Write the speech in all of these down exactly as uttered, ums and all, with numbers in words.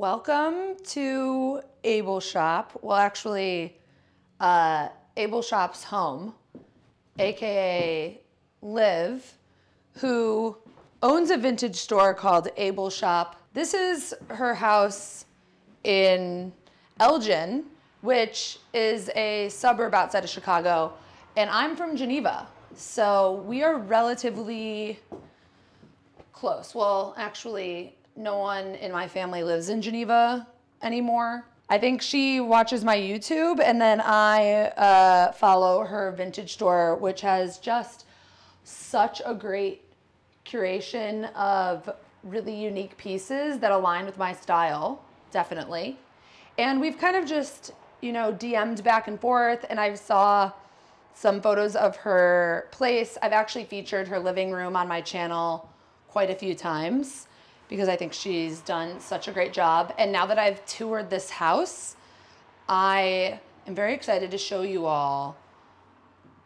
Welcome to Able Shoppe. Well, actually, uh, Able Shoppe's home, A K A Liv, who owns a vintage store called Able Shoppe. This is her house in Elgin, which is a suburb outside of Chicago, and I'm from Geneva. So we are relatively close. Well, actually, no one in my family lives in Geneva anymore. I think she watches my YouTube, and then I uh, follow her vintage store, which has just such a great curation of really unique pieces that align with my style, definitely. And we've kind of just, you know, D M'd back and forth, and I saw some photos of her place. I've actually featured her living room on my channel quite a few times, because I think she's done such a great job. And now that I've toured this house, I am very excited to show you all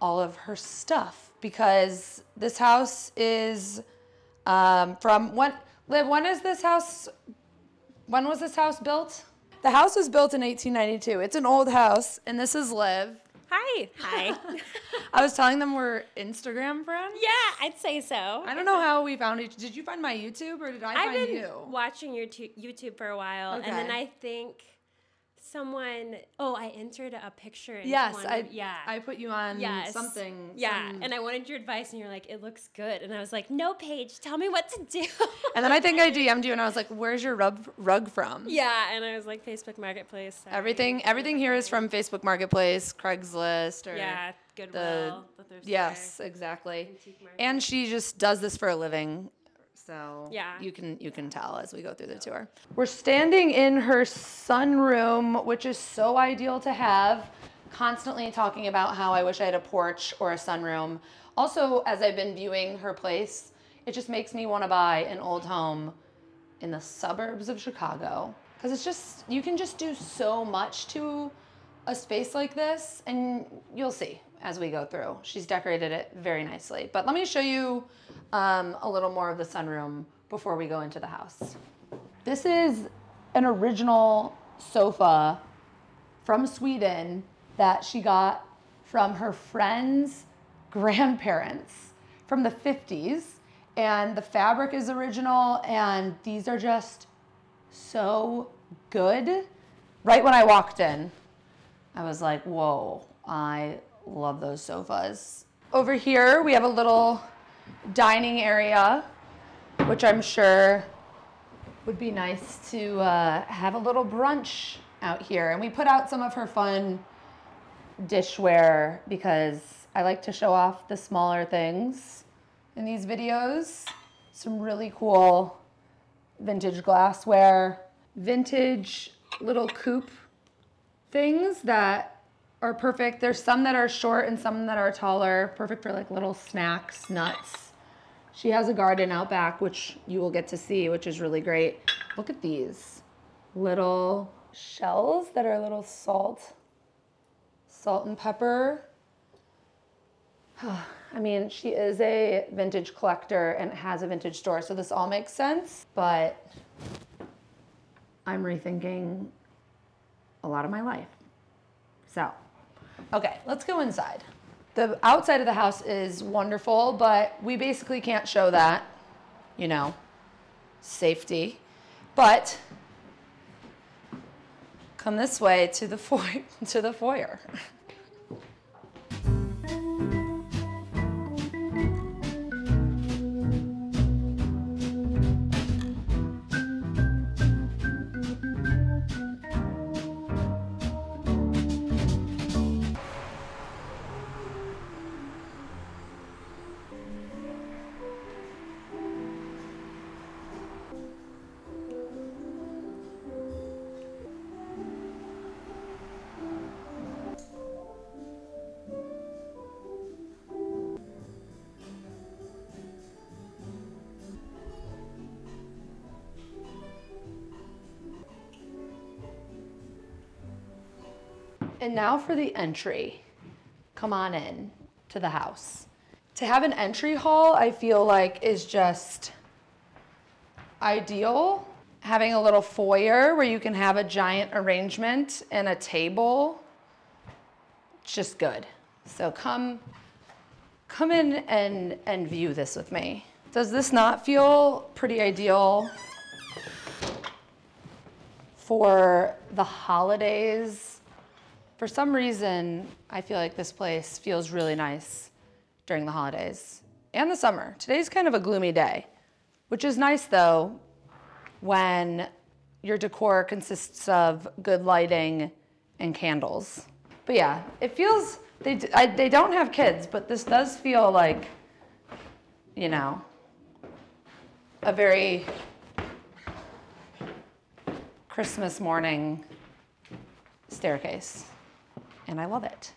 all of her stuff, because this house is um, from, when, Liv, when is this house, when was this house built? The house was built in eighteen ninety-two. It's an old house, and this is Liv. Hi. Hi. I was telling them we're Instagram friends. Yeah, I'd say so. I don't know how we found each. Did you find my YouTube, or did I I've find you? I've been watching your YouTube for a while, okay. And then I think someone, oh, I entered a picture. In yes, one, I, yeah. I put you on yes. something. Yeah, some... and I wanted your advice, and you're like, it looks good. And I was like, no, Paige, tell me what to do. And then I think I D M'd you, and I was like, where's your rug, rug from? Yeah, and I was like, Facebook Marketplace. Sorry. Everything everything here is from Facebook Marketplace, Craigslist. or Yeah, Goodwill. The, the thrift yes, store. Exactly. And she just does this for a living. So yeah. you can you can tell as we go through the tour. We're standing in her sunroom, which is so ideal to have. Constantly talking about how I wish I had a porch or a sunroom. Also, as I've been viewing her place, it just makes me want to buy an old home in the suburbs of Chicago. Because it's just, you can just do so much to a space like this, and you'll see as we go through. She's decorated it very nicely. But let me show you um, a little more of the sunroom before we go into the house. This is an original sofa from Sweden that she got from her friend's grandparents from the fifties. And the fabric is original, and these are just so good. Right when I walked in, I was like, whoa, I love those sofas. Over here, we have a little dining area, which I'm sure would be nice to uh, have a little brunch out here. And we put out some of her fun dishware because I like to show off the smaller things in these videos. Some really cool vintage glassware, vintage little coupe things that are perfect. There's some that are short and some that are taller, perfect for like little snacks, nuts. She has a garden out back, which you will get to see, which is really great. Look at these little shells that are a little salt, salt and pepper. I mean, she is a vintage collector and has a vintage store, so this all makes sense, but I'm rethinking a lot of my life. So, okay, let's go inside. The outside of the house is wonderful, but we basically can't show that, you know, safety. But come this way to the foyer, to the foyer. And now for the entry. Come on in to the house. To have an entry hall, I feel like is just ideal. having a little foyer where you can have a giant arrangement and a table. It's just good. So come come in and, and view this with me. Does this not feel pretty ideal for the holidays? For some reason, I feel like this place feels really nice during the holidays and the summer. Today's kind of a gloomy day, which is nice though, when your decor consists of good lighting and candles. But yeah, it feels, they, I, they don't have kids, but this does feel like, you know, a very Christmas morning staircase, and I love it.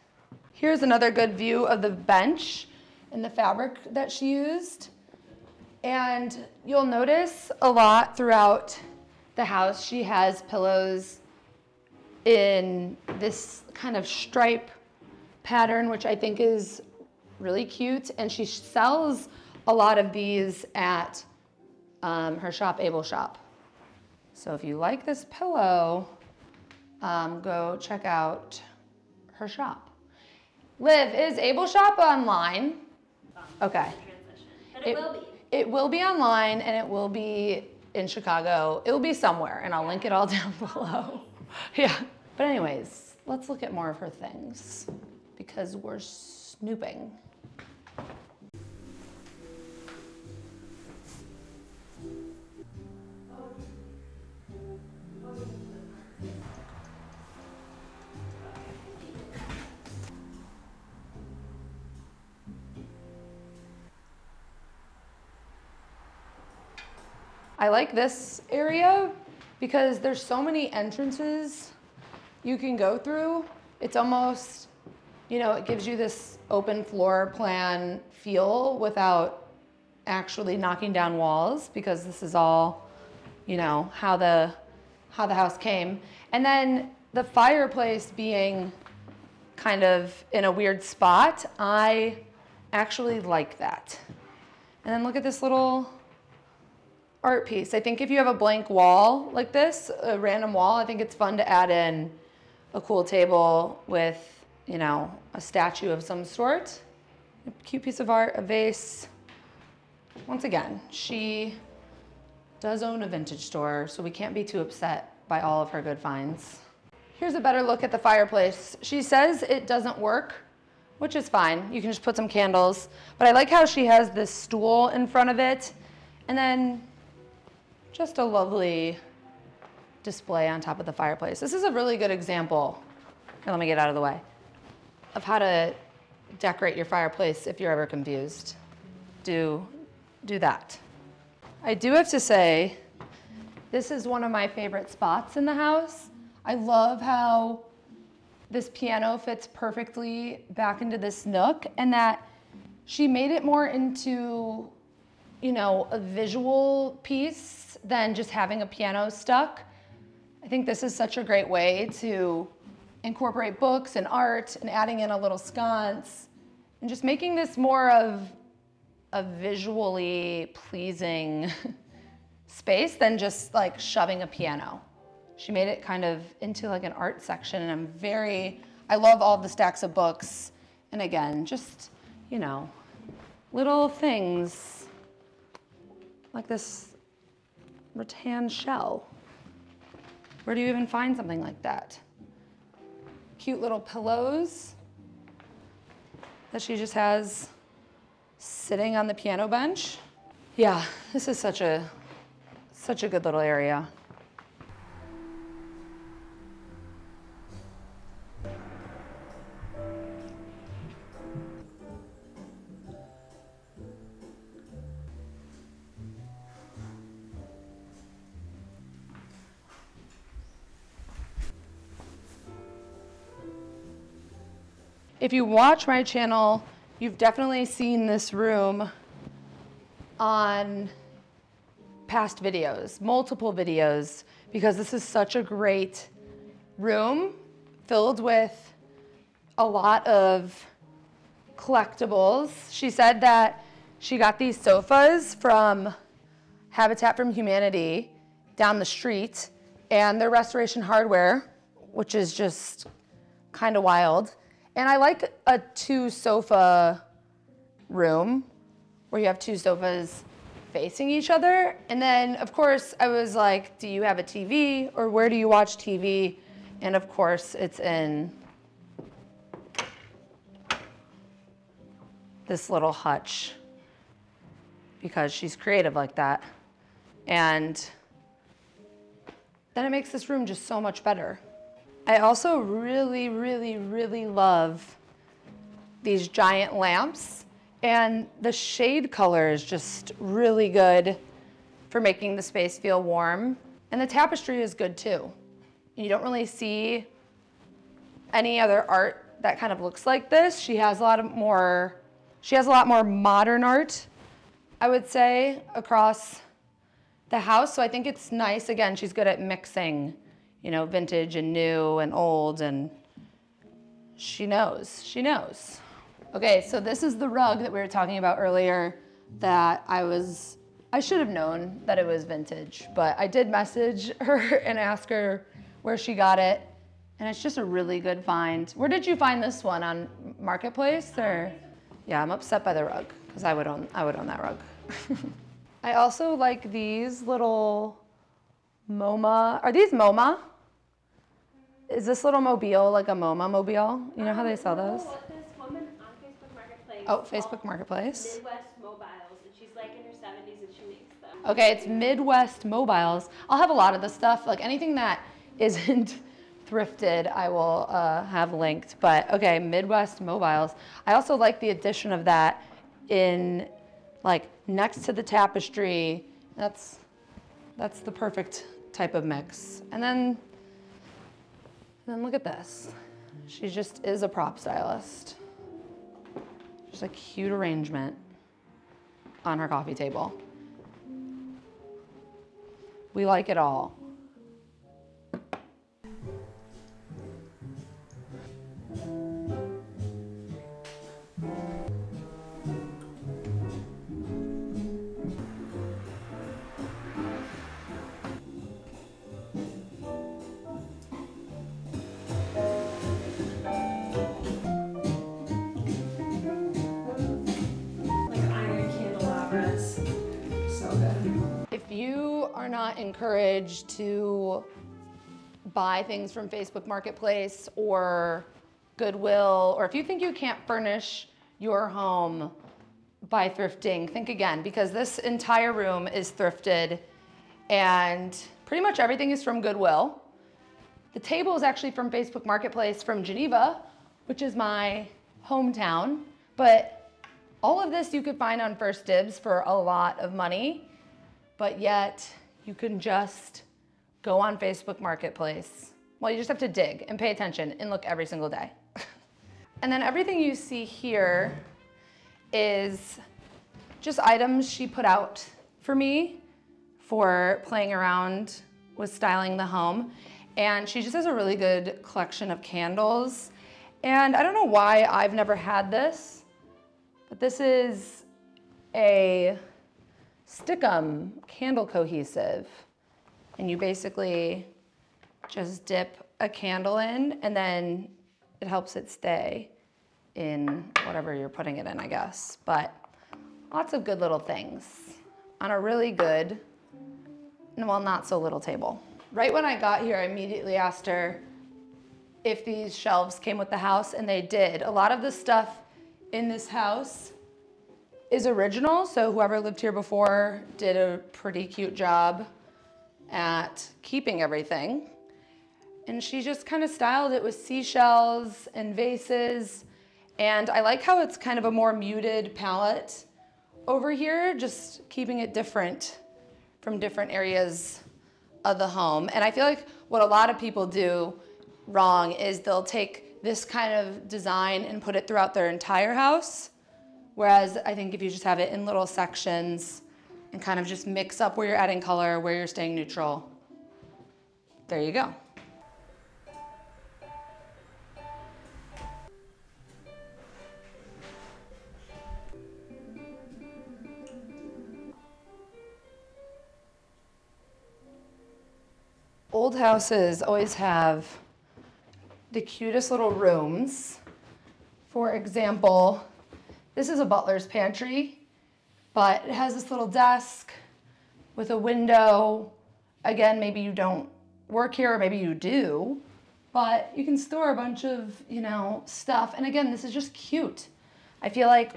Here's another good view of the bench and the fabric that she used. And you'll notice a lot throughout the house, she has pillows in this kind of stripe pattern, which I think is really cute. And she sells a lot of these at um, her shop, Able Shoppe. So if you like this pillow, um, go check out her shop. Liv, is Able Shoppe online? Okay. But it, it will be. It will be online, and it will be in Chicago. It will be somewhere, and I'll link it all down below. Yeah. But anyways, let's look at more of her things because we're snooping. I like this area because there's so many entrances you can go through. It's almost, you know, it gives you this open floor plan feel without actually knocking down walls, because this is all, you know, how the how the house came. And then the fireplace being kind of in a weird spot, I actually like that. And then look at this little art piece. I think if you have a blank wall like this, a random wall, I think it's fun to add in a cool table with, you know, a statue of some sort, a cute piece of art, a vase. Once again, she does own a vintage store, so we can't be too upset by all of her good finds. Here's a better look at the fireplace. She says it doesn't work, which is fine. You can just put some candles, but I like how she has this stool in front of it, and then just a lovely display on top of the fireplace. This is a really good example, here, let me get out of the way, of how to decorate your fireplace if you're ever confused. Do, do that. I do have to say, this is one of my favorite spots in the house. I love how this piano fits perfectly back into this nook, and that she made it more into, you know, a visual piece than just having a piano stuck. I think this is such a great way to incorporate books and art and adding in a little sconce and just making this more of a visually pleasing space than just like shoving a piano. She made it kind of into like an art section, and I'm very, I love all the stacks of books. And again, just, you know, little things like this rattan shell. Where do you even find something like that? Cute little pillows that she just has sitting on the piano bench. Yeah, this is such a, such a good little area. If you watch my channel, you've definitely seen this room on past videos, multiple videos, because this is such a great room filled with a lot of collectibles. She said that she got these sofas from Habitat for Humanity down the street, and they're Restoration Hardware, which is just kind of wild. And I like a two sofa room where you have two sofas facing each other. And then of course I was like, do you have a T V, or where do you watch T V? And of course it's in this little hutch, because she's creative like that. And then it makes this room just so much better. I also really, really, really love these giant lamps, and the shade color is just really good for making the space feel warm. And the tapestry is good too. You don't really see any other art that kind of looks like this. She has a lot of more, she has a lot more modern art, I would say, across the house. So I think it's nice. Again, she's good at mixing, you know, vintage and new and old, and she knows, she knows. Okay, so this is the rug that we were talking about earlier that I was, I should have known that it was vintage, but I did message her and ask her where she got it. And it's just a really good find. Where did you find this one, on Marketplace or? Yeah, I'm upset by the rug, because I would own, I would own that rug. I also like these little MoMA, are these MoMA? Is this little mobile like a MoMA mobile? You know how they sell those? Oh, Facebook Marketplace. Midwest Mobiles, and she's like in her seventies and she makes them. Okay, it's Midwest Mobiles. I'll have a lot of the stuff, like anything that isn't thrifted, I will uh, have linked, but okay, Midwest Mobiles. I also like the addition of that in, like, next to the tapestry. That's, that's the perfect type of mix. And then, then look at this. She just is a prop stylist. Just a cute arrangement on her coffee table. We like it all. Not encouraged to buy things from Facebook Marketplace or Goodwill, or if you think you can't furnish your home by thrifting, think again, because this entire room is thrifted and pretty much everything is from Goodwill. The table is actually from Facebook Marketplace from Geneva, which is my hometown, but all of this you could find on First Dibs for a lot of money, but yet you can just go on Facebook Marketplace. Well, you just have to dig and pay attention and look every single day. And then everything you see here is just items she put out for me for playing around with styling the home. And she just has a really good collection of candles. And I don't know why I've never had this, but this is a Stick'em candle cohesive, and you basically just dip a candle in, and then it helps it stay in whatever you're putting it in, I guess. But lots of good little things on a really good, well, not so little table. Right when I got here, I immediately asked her if these shelves came with the house, and they did. A lot of the stuff in this house is original, so whoever lived here before did a pretty cute job at keeping everything. And she just kind of styled it with seashells and vases. And I like how it's kind of a more muted palette over here, just keeping it different from different areas of the home. And I feel like what a lot of people do wrong is they'll take this kind of design and put it throughout their entire house. Whereas I think if you just have it in little sections and kind of just mix up where you're adding color, where you're staying neutral, there you go. old houses always have the cutest little rooms. For example, this is a butler's pantry, but it has this little desk with a window. Again, maybe you don't work here, or maybe you do, but you can store a bunch of, you know, stuff. And again, this is just cute. I feel like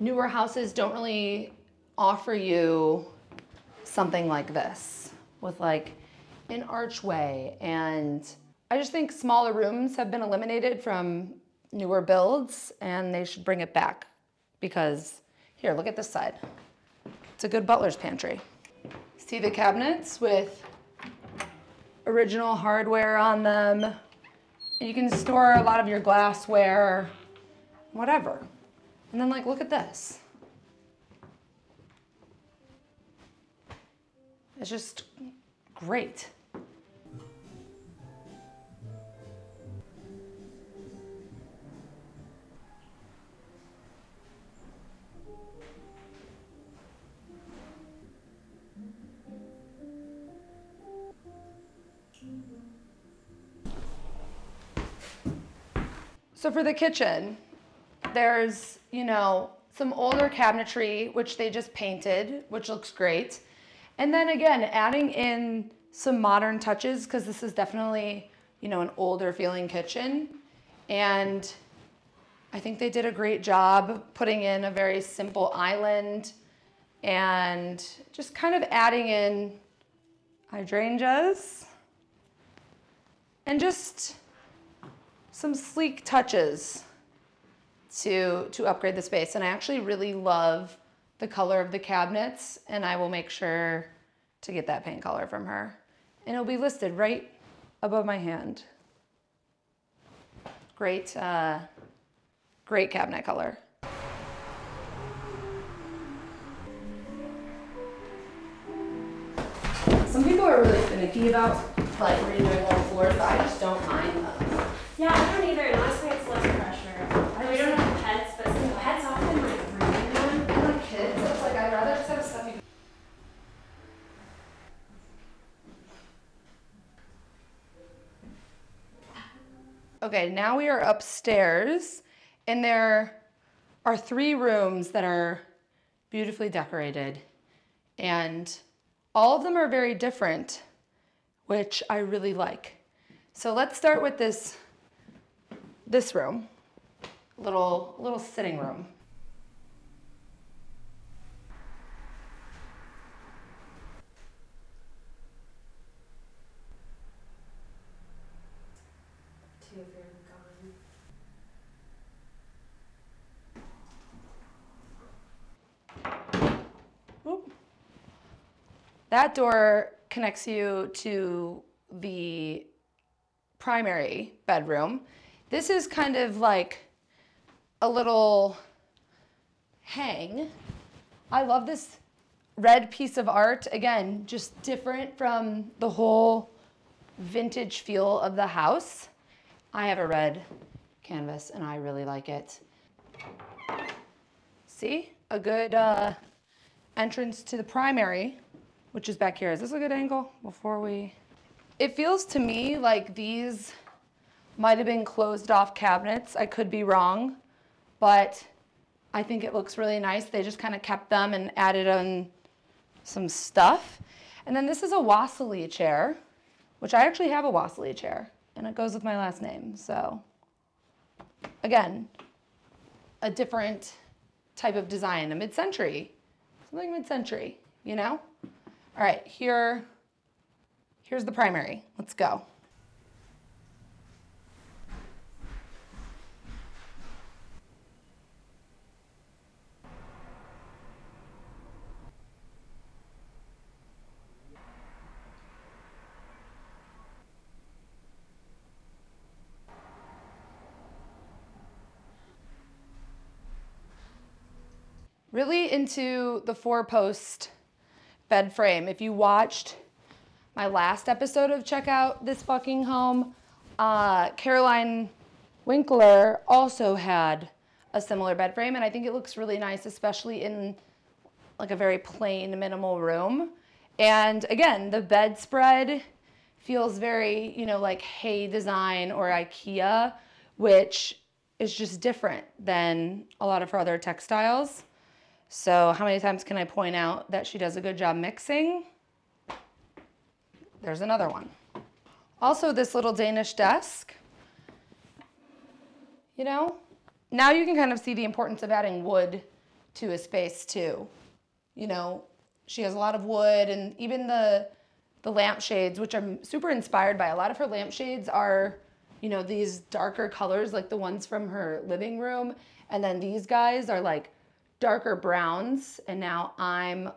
newer houses don't really offer you something like this with like an archway. And I just think smaller rooms have been eliminated from newer builds, and they should bring it back, because here, look at this side. It's a good butler's pantry. See the cabinets with original hardware on them. And you can store a lot of your glassware, whatever. And then like, look at this. It's just great. So for the kitchen, there's, you know, some older cabinetry, which they just painted, which looks great. And then again, adding in some modern touches, because this is definitely, you know, an older feeling kitchen. And I think they did a great job putting in a very simple island and just kind of adding in hydrangeas and just some sleek touches to, to upgrade the space. And I actually really love the color of the cabinets, and I will make sure to get that paint color from her. And it'll be listed right above my hand. Great, uh, great cabinet color. Some people are really finicky about like redoing whole floors, but I just don't mind them. Yeah, I don't either, and honestly it's less pressure. I mean, we don't have pets, but some pets often like ruin them. I like kids, it's like I'd rather just have stuff you can. Okay, now we are upstairs, and there are three rooms that are beautifully decorated, and all of them are very different, which I really like. So let's start with this This room, little, little sitting room. Two of them gone. Oop. That door connects you to the primary bedroom. This is kind of like a little hang. I love this red piece of art. Again, just different from the whole vintage feel of the house. I have a red canvas and I really like it. See, a good uh, entrance to the primary, which is back here. Is this a good angle before we? It feels to me like these might have been closed off cabinets. I could be wrong, but I think it looks really nice. They just kind of kept them and added on some stuff. And then this is a Wassily chair, which I actually have a Wassily chair, and it goes with my last name. So again, a different type of design, a mid-century, something mid-century, you know? All right, here, here's the primary. Let's go. Really into the four post bed frame. If you watched my last episode of Check Out This Fucking Home, uh, Caroline Winkler also had a similar bed frame, and I think it looks really nice, especially in like a very plain, minimal room. And again, the bedspread feels very, you know, like Hay Design or IKEA, which is just different than a lot of her other textiles. So how many times can I point out that she does a good job mixing? There's another one. Also, this little Danish desk, you know, now you can kind of see the importance of adding wood to a space too. You know, she has a lot of wood, and even the, the lampshades, which I'm super inspired by. A lot of her lampshades are, you know, these darker colors, like the ones from her living room. And then these guys are like darker browns. And now I'm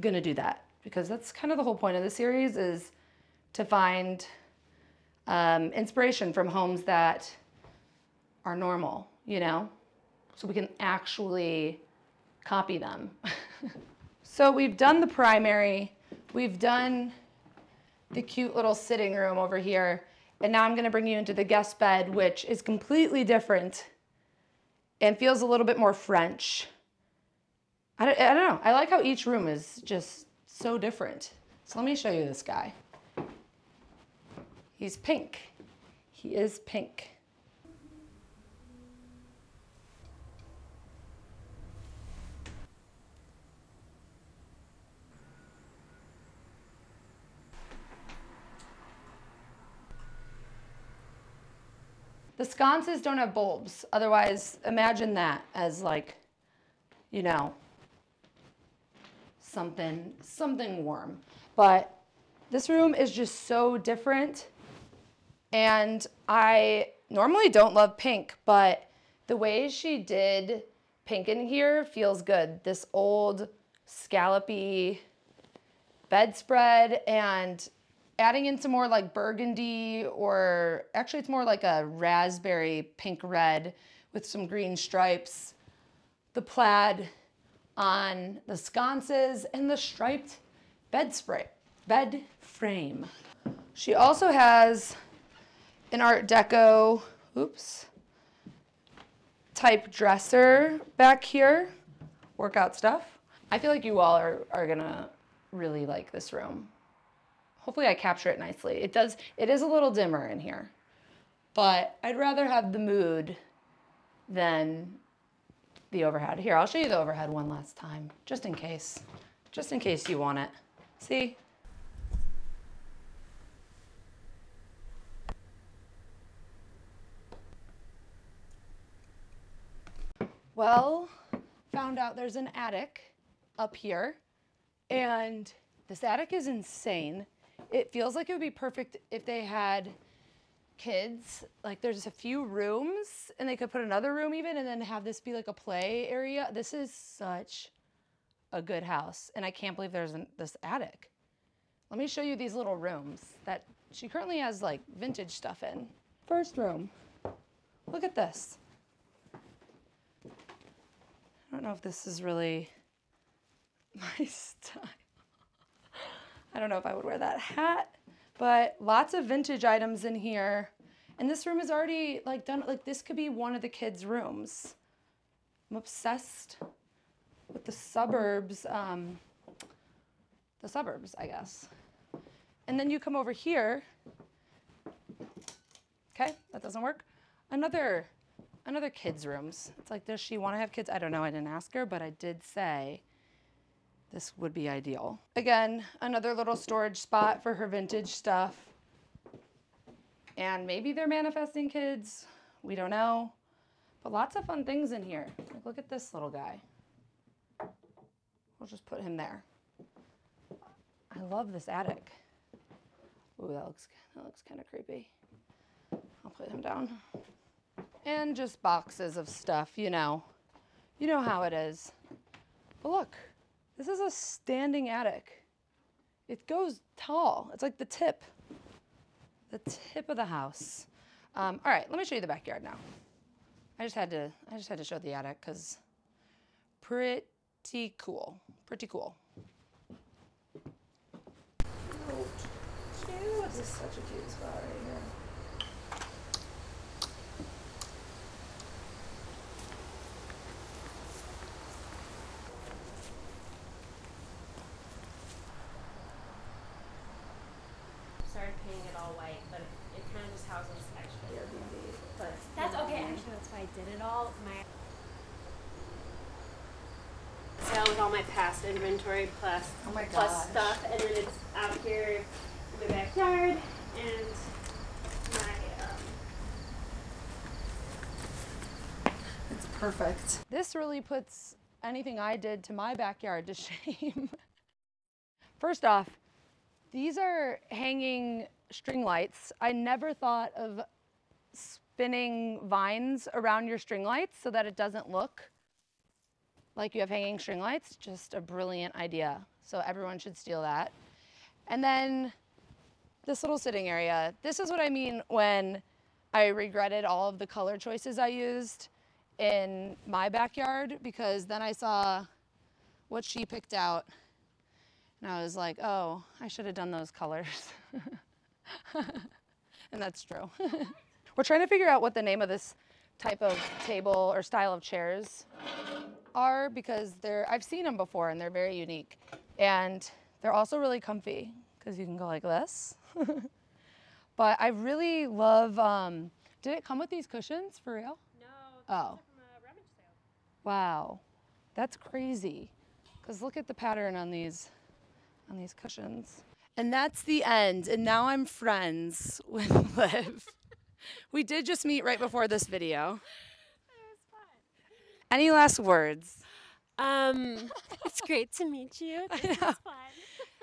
gonna do that because that's kind of the whole point of the series, is to find um, inspiration from homes that are normal, you know, so we can actually copy them. So we've done the primary, we've done the cute little sitting room over here. And now I'm going to bring you into the guest bed, which is completely different and feels a little bit more French. I don't, I don't know. I like how each room is just so different. So let me show you this guy. He's pink. He is pink. The sconces don't have bulbs. Otherwise, imagine that as like, you know, something, something warm. But this room is just so different. And I normally don't love pink, but the way she did pink in here feels good. This old scallopy bedspread, and adding in some more like burgundy, or actually it's more like a raspberry pink red with some green stripes. The plaid on the sconces and the striped bed spray, bed frame. She also has an Art Deco, oops, type dresser back here, workout stuff. I feel like you all are, are gonna really like this room. Hopefully I capture it nicely. It does, it is a little dimmer in here, but I'd rather have the mood than the overhead. Here, I'll show you the overhead one last time, just in case, just in case you want it. See? Well, found out there's an attic up here, and this attic is insane. It feels like it would be perfect if they had kids. Like there's a few rooms and they could put another room even, and then have this be like a play area. This is such a good house. And I can't believe there's an, this attic. Let me show you these little rooms that she currently has like vintage stuff in. First room, look at this. I don't know if this is really my style. I don't know if I would wear that hat, but lots of vintage items in here. And this room is already like done, like this could be one of the kids' rooms. I'm obsessed with the suburbs, um, the suburbs, I guess. And then you come over here. Okay, that doesn't work. Another, another kids' rooms. It's like, does she want to have kids? I don't know, I didn't ask her, but I did say this would be ideal. Again, another little storage spot for her vintage stuff. And maybe they're manifesting kids. We don't know. But lots of fun things in here. Like, look at this little guy. We'll just put him there. I love this attic. Ooh, that looks, that looks kind of creepy. I'll put him down. And just boxes of stuff, you know. You know how it is. But look. This is a standing attic. It goes tall. It's like the tip, the tip of the house. Um, all right, let me show you the backyard now. I just had to, I just had to show the attic because pretty cool, pretty cool. Oh, cute. This is such a cute spot right here. Sorry, Paige. painting it all white, but it kind of just houses extra. But that's okay. Actually, that's why I did it all. My sale with all my past inventory plus oh my plus stuff, and then it's out here in the backyard and my. Um, it's perfect. This really puts anything I did to my backyard to shame. First off, these are hanging string lights. I never thought of spinning vines around your string lights so that it doesn't look like you have hanging string lights. Just a brilliant idea. So everyone should steal that. And then this little sitting area. This is what I mean when I regretted all of the color choices I used in my backyard, because then I saw what she picked out. And I was like, oh, I should have done those colors. And that's true. We're trying to figure out what the name of this type of table or style of chairs are, because they're, I've seen them before and they're very unique. And they're also really comfy because you can go like this. But I really love, um, did it come with these cushions for real? No, oh. From a rummage sale. Wow, that's crazy. Because look at the pattern on these. on these cushions. And that's the end. And now I'm friends with Liv. We did just meet right before this video. It was fun. Any last words? Um, it's great to meet you. This was fun.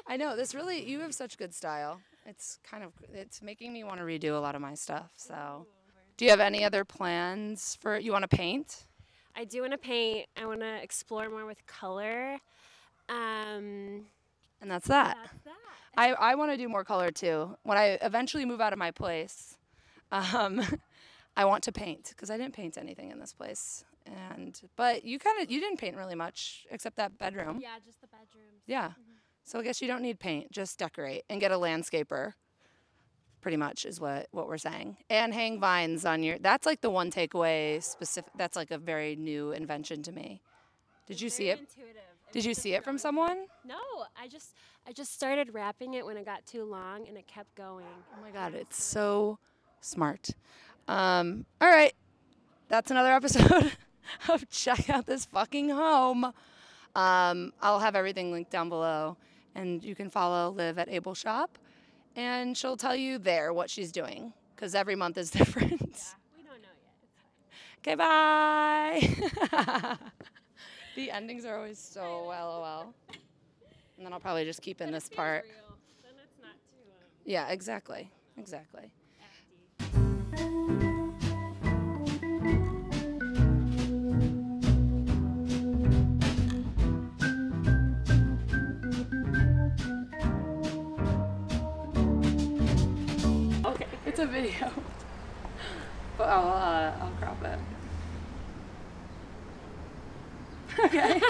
I know, this really, you have such good style. It's kind of, it's making me want to redo a lot of my stuff, so. Do you have any other plans for, you want to paint? I do want to paint. I want to explore more with color. Um, And that's that. That's that. I, I want to do more color too. When I eventually move out of my place, um, I want to paint, because I didn't paint anything in this place. And but you kind of you didn't paint really much except that bedroom. Yeah, just the bedroom. Yeah. Mm-hmm. So I guess you don't need paint. Just decorate and get a landscaper. Pretty much is what what we're saying. And hang vines on your. That's like the one takeaway specific. That's like a very new invention to me. Did you see it? Intuitive. Did you see it from someone? No, I just I just started wrapping it when it got too long and it kept going. Oh my God, it's so smart. Um, all right, that's another episode of Check Out This Fucking Home. Um, I'll have everything linked down below, and you can follow Liv at Able Shoppe, and she'll tell you there what she's doing, because every month is different. Yeah, we don't know yet. Okay, bye. The endings are always so L O L. And then I'll probably just keep in this part. Real. Then it's not too, um, yeah, exactly. Exactly. Acty. Okay, it's a video. But I'll, uh, I'll crop it. Okay.